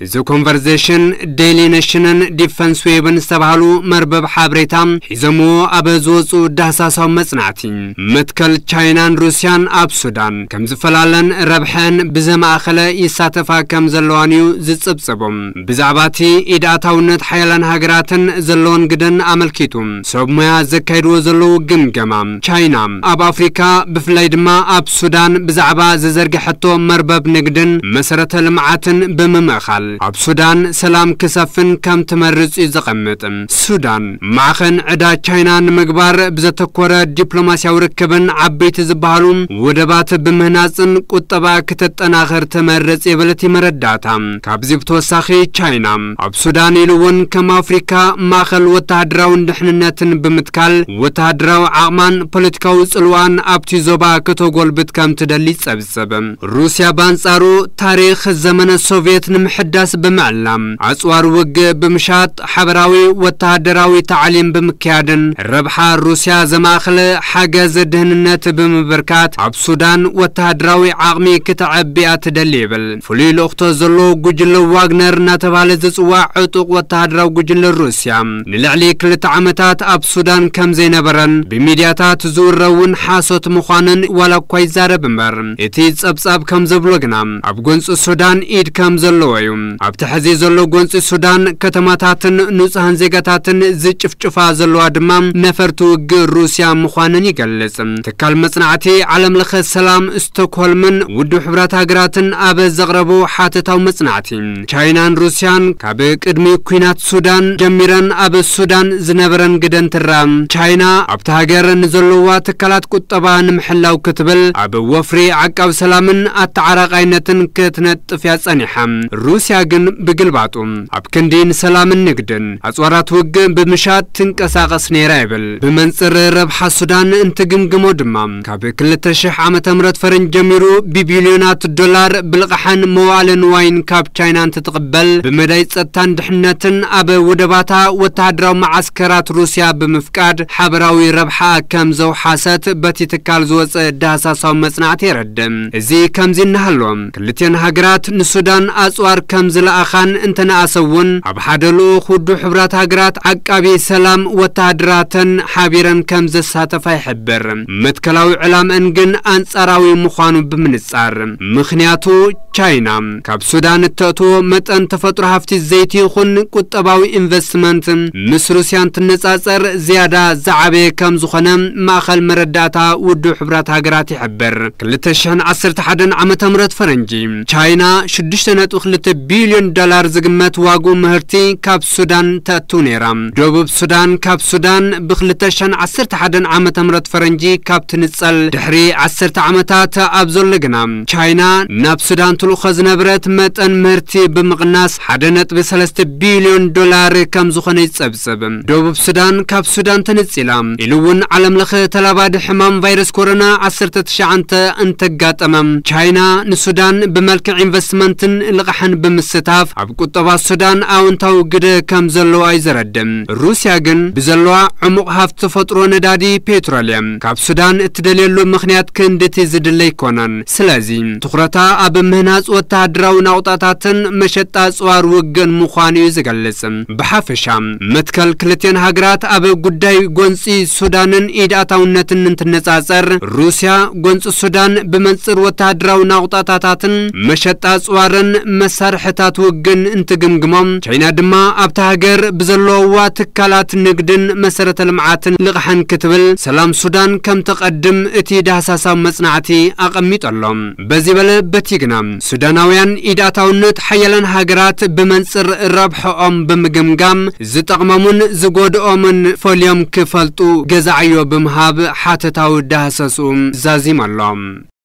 The conversation daily national defense weapon sabalu marbab habritam hizamu abazuzu dasaso maznatin metkal China and Russian ab Sudan kamzfalalan rabhan bizamaakhala isatafa kamzalwaniu zitsabsabum bizabati idatawnet hayalan hagraten zallon gidan amalkitum sobmaya zakairu zallu gimgamam China ab Africa biflaydma ab Sudan bizaba zazargahatto marbab nigdan masaratal maatin bimamakhal اب سودان سلام كسفن كم تمرز إزقمتم سودان معخن عدا تشاينا مقبار بزتكورة دبلوماسيا وركبن عبيت زبالوم ودبات بمهنازن قطبا كتت أناخر تمرز إبلتي مرداتهم كابزيب توساخي تشاينا اب سودان يلون كم أفريكا ماخل وتهدراو نحننتن بمتكال وتهدراو عامان بوليتكاو سلوان ابتي زوبا كتو قلبت كم تدليس أبسبم روسيا بانسارو تاريخ الزمن السوفيت نمحد بمعلم أسوار وق بمشات حبراوي وتهدراوي تعليم بمكيادن ربحة روسيا زماخل حاجة زدهن النت بمبركات عب سودان وتهدراوي عقمي كتعب بيات دليبل فليل اختو زلو قجل واغنر نتبالز سواع عطوق وتهدراو قجل روسيا نلعلي كل تعمتات عب سودان كم زينبرن بميدياتات زور رون حاسوت مخانن ولا كويزار بمبرن اتيز ابساب كم زبلغنام عب قنص السودان ايد كم زلويم اب تحزيز اللو قنص السودان كتماتاتن نسهن زيغتاتن زي چفچفا زلو ادمام نفرتو قر روسيا مخوانن يقلسن تكال مصنعتي عالم لخ السلام استوكولمن ودو حبرات هاقراتن اب زغربو حاتتاو مصنعتي چاينان روسيان كابيك ادمي كوينات سودان جميران اب السودان زنبران قدن ترام چاينا اب تهاقر نزلووا تكالات كتبا نمحلاو كتبل اب وفري عقاو سلامن اتعراق عينتن كتنت فياس انيحام روسيا بقلباتهم أبكندين سلام النقدن أصوارات وقم بمشات تنكساقس نيرايبل بمنصر ربح السودان انتقم قمودمام كابكل تشح عام تمرد فرن جميرو ببليونات الدولار بلقحن موالن وين كاب تشاينان تتقبل بمدايس التاندحنتن أب ودباتا وتهدرو معسكرات روسيا بمفكاد حبراوي ربحا كمزو حاسات باتي تكالزوز داسا صومسنعتي ردم زي كمزين نهلوم كلتين هاقرات نسودان أصوار كم زلاخان انتنا اسون ابحدلو خدو حبرات هاجرات عقابي سلام وتادراتن حابيرن كمز ساتفا يحبر متكلاوي علام انجن انصراوي مخانو بمنصار مخنياتو تشاينا كاب سودان تاتو متن تفطر هفتي زيتي خن قطباوي انفستمنت مس روسيان تنصصر زياده زعبي كمز خنم ماخل مرداتا ودو حبرات هاجرات يحبر كلتشن 11 عام تمرت فرنجي تشاينا شدشتنت وخلت بليون دولار زقمت واقو مهرتي كاب سودان تاتو نيرام دوبب سودان كاب سودان بخلتشان 11 عام تمرت فرنجي كاب تنسل دحري 10 عامتات ابزول لقنام تشاينا ناب سودان تلوخز نبرت متن مهرتي بمقناس حدنت بسلست بليون دولار كم زخني تسبسب دوبب سودان كاب سودان تنسلام الون عالم لخ تلاباد حمام فيروس كورونا 19 انتقات امام تشاينا نسودان بملك انفستمنتن لقحن بمستاف اب قطبا السودان اونتاو قد كم زلوا ايزردم روسيا جن بزلوا عمق هفت فطرو ندادي بيتروليم كاب سودان اتدليلو مخنيات كندتي زدلي كونان سلازي تخرطا اب مهناز وتهدراو ناوطاتاتن مشتا صوار وغن مخاني يزغلسم بحفشام متكل كلتين هاجرات اب قداي غونسي سودانن ايداتاونتن انتنصاصر روسيا غونص السودان بمنصر وتهدراو ناوطاتاتاتن مشتا صوارن مسارحتات وقن انتقم قمم تشاينا دما ابتهاجر بزلووا تكالات نقدن مسارة المعاتن لغحن كتبل سلام سودان كم تقدم اتي دهساسا مصنعتي اقميت اللهم بزيبال بتيقنام سوداناويان ايداتاو نت حيالان هاجرات بمنصر ربح ام بمقمقام زتقممون زقود امن فوليوم كفلتو جزعيو بمهاب حاتتاو دهساسوم زازيم اللهم